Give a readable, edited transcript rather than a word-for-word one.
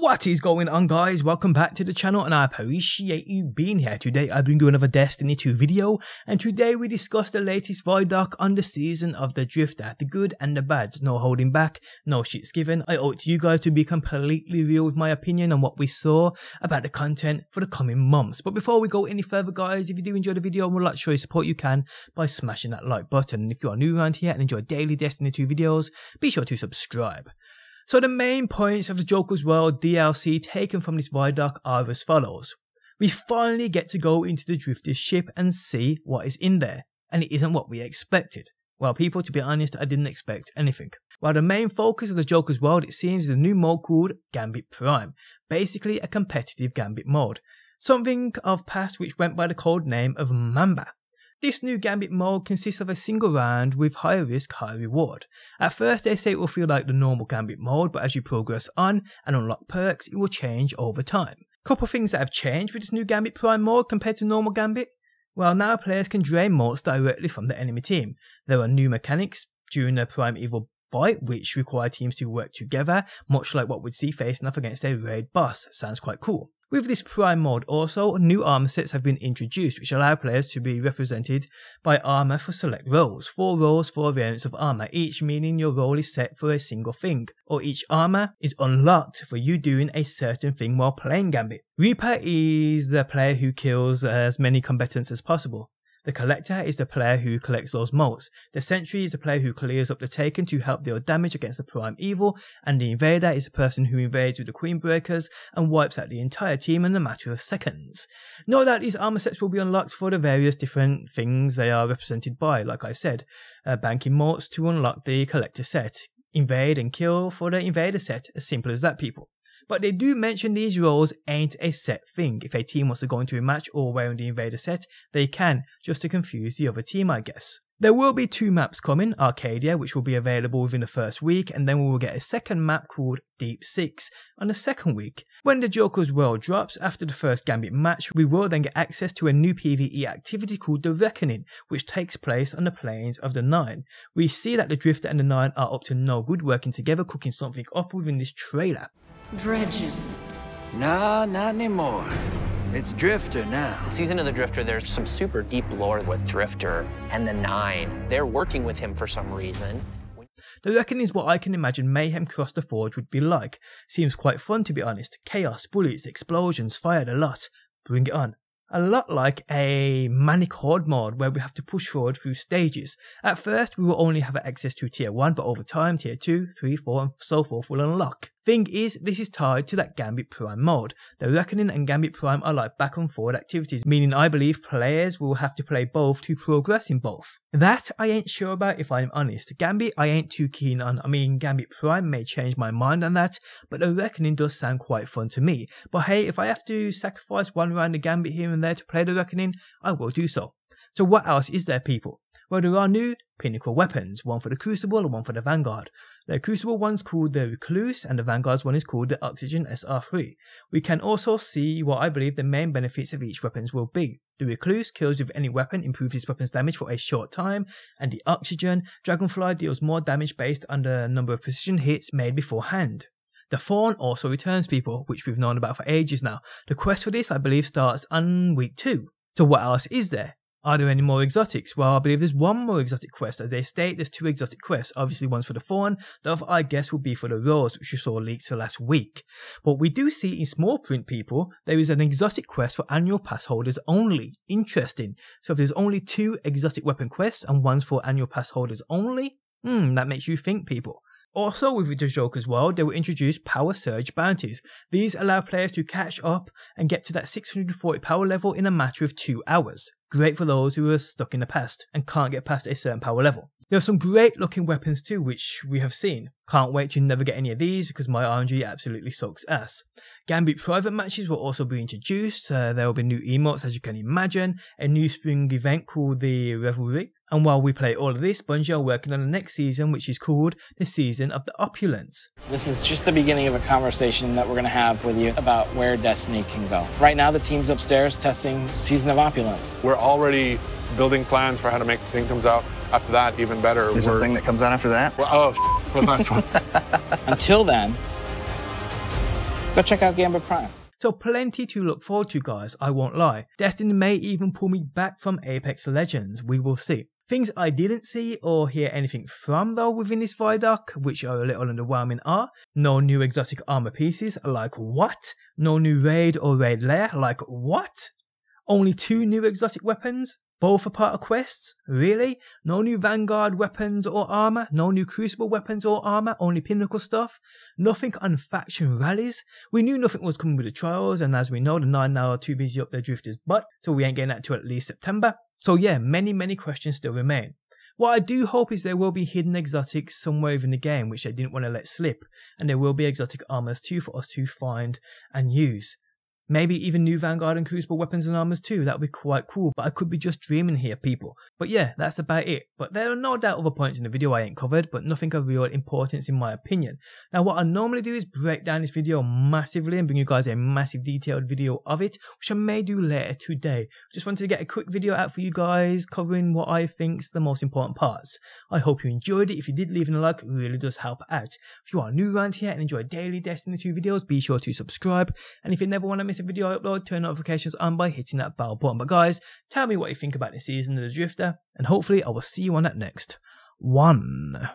What is going on, guys? Welcome back to the channel, and I appreciate you being here. Today I've been doing another Destiny 2 video, and today we discuss the latest Vidoc on the Season of the Drifter, the good and the bad, no holding back, no shits given. I owe it to you guys to be completely real with my opinion on what we saw about the content for the coming months. But before we go any further, guys, if you do enjoy the video and would like to show your support, you can by smashing that like button. And if you are new around here and enjoy daily Destiny 2 videos, be sure to subscribe. So the main points of the Joker's World DLC taken from this Vidoc are as follows. We finally get to go into the Drifter's ship and see what is in there, and it isn't what we expected. Well people, to be honest, I didn't expect anything. While the main focus of the Joker's World, it seems, is a new mode called Gambit Prime, basically a competitive Gambit mode, something of past which went by the code name of Mamba. This new Gambit mode consists of a single round with high risk, high reward. At first they say it will feel like the normal Gambit mode, but as you progress on and unlock perks, it will change over time. Couple of things that have changed with this new Gambit Prime mode compared to normal Gambit? Well, now players can drain motes directly from the enemy team. There are new mechanics during the Prime Evil fight which require teams to work together, much like what we'd see facing off against a raid boss. Sounds quite cool. With this Prime mode also, new armor sets have been introduced which allow players to be represented by armor for select roles. 4 roles, 4 variants of armor each, meaning your role is set for a single thing, or each armor is unlocked for you doing a certain thing while playing Gambit. Reaper is the player who kills as many combatants as possible. The Collector is the player who collects those motes. The Sentry is the player who clears up the Taken to help deal damage against the Prime Evil, and the Invader is the person who invades with the Queen Breakers and wipes out the entire team in a matter of seconds. Note that these armor sets will be unlocked for the various different things they are represented by, like I said, banking motes to unlock the Collector set, invade and kill for the Invader set, as simple as that, people. But they do mention these roles ain't a set thing. If a team wants to go into a match all wearing the Invader set, they can, just to confuse the other team, I guess. There will be 2 maps coming, Arcadia, which will be available within the first week, and then we will get a second map called Deep Six on the second week. When the Joker's World drops after the first Gambit match, we will then get access to a new PvE activity called The Reckoning, which takes place on the Plains of the Nine. We see that the Drifter and the Nine are up to no good working together, cooking something up within this trailer. Dredgen. Nah, not anymore. It's Drifter now. Season of the Drifter, there's some super deep lore with Drifter and the Nine. They're working with him for some reason. The Reckoning is what I can imagine Mayhem Cross the Forge would be like. Seems quite fun, to be honest. Chaos, bullets, explosions, fired a lot. Bring it on. A lot like a Manic Horde mod where we have to push forward through stages. At first we will only have access to tier 1, but over time tier 2, 3, 4 and so forth will unlock. Thing is, this is tied to that Gambit Prime mod. The Reckoning and Gambit Prime are like back and forward activities, meaning I believe players will have to play both to progress in both. That I ain't sure about, if I'm honest. Gambit I ain't too keen on. I mean, Gambit Prime may change my mind on that, but the Reckoning does sound quite fun to me. But hey, if I have to sacrifice one round of Gambit here and there to play the Reckoning, I will do so. So what else is there, people? Well, there are new Pinnacle weapons, one for the Crucible and one for the Vanguard. The Crucible one's called the Recluse and the Vanguard's one is called the Oxygen SR3. We can also see what I believe the main benefits of each weapons will be. The Recluse kills with any weapon, improves his weapon's damage for a short time, and the Oxygen Dragonfly deals more damage based on the number of precision hits made beforehand. The Thorn also returns, people, which we've known about for ages now. The quest for this I believe starts on week 2. So what else is there? Are there any more exotics? Well, I believe there's one more exotic quest. As they state, there's 2 exotic quests. Obviously one's for the Thorn, the other I guess will be for the Rose, which you saw leaked last week. But we do see in small print, people, there is an exotic quest for annual pass holders only. Interesting. So if there's only 2 exotic weapon quests and one's for annual pass holders only, that makes you think, people. Also with the Joker's World, they will introduce Power Surge bounties. These allow players to catch up and get to that 640 power level in a matter of 2 hours. Great for those who are stuck in the past and can't get past a certain power level. There are some great looking weapons too, which we have seen. Can't wait to never get any of these because my RNG absolutely sucks ass. Gambit private matches will also be introduced. There will be new emotes, as you can imagine, a new spring event called the Revelry. And while we play all of this, Bungie are working on the next season, which is called the Season of the Opulence. This is just the beginning of a conversation that we're going to have with you about where Destiny can go. Right now, the team's upstairs testing Season of Opulence. We're already building plans for how to make the thing comes out. After that, even better. There's a thing that comes out after that? Well, oh, what's the next one? Until then, Go check out Gambit Prime. So plenty to look forward to, guys, I won't lie. Destiny may even pull me back from Apex Legends, we will see. Things I didn't see or hear anything from though within this viaduct, which are a little underwhelming, are no new exotic armor pieces, like what? No new raid or raid lair, like what? Only 2 new exotic weapons, both are part of quests, really? No new Vanguard weapons or armor, no new Crucible weapons or armor, only Pinnacle stuff, nothing on faction rallies. We knew nothing was coming with the trials, and as we know, the 9 now are too busy up their Drifter's butt, so we ain't getting that till at least September. So yeah, many questions still remain. What I do hope is there will be hidden exotics somewhere within the game which they didn't want to let slip, and there will be exotic armors too for us to find and use. Maybe even new Vanguard and Crucible weapons and armors too, that would be quite cool, but I could be just dreaming here, people. But yeah, that's about it. But there are no doubt other points in the video I ain't covered, but nothing of real importance in my opinion. Now what I normally do is break down this video massively and bring you guys a massive detailed video of it, which I may do later today. Just wanted to get a quick video out for you guys covering what I think's the most important parts. I hope you enjoyed it. If you did, leaving a like, it really does help out. If you are new around here and enjoy daily Destiny 2 videos, be sure to subscribe, and if you never want to miss a video I upload, turn notifications on by hitting that bell button. But guys, tell me what you think about this Season of the Drifter, and hopefully I will see you on that next one.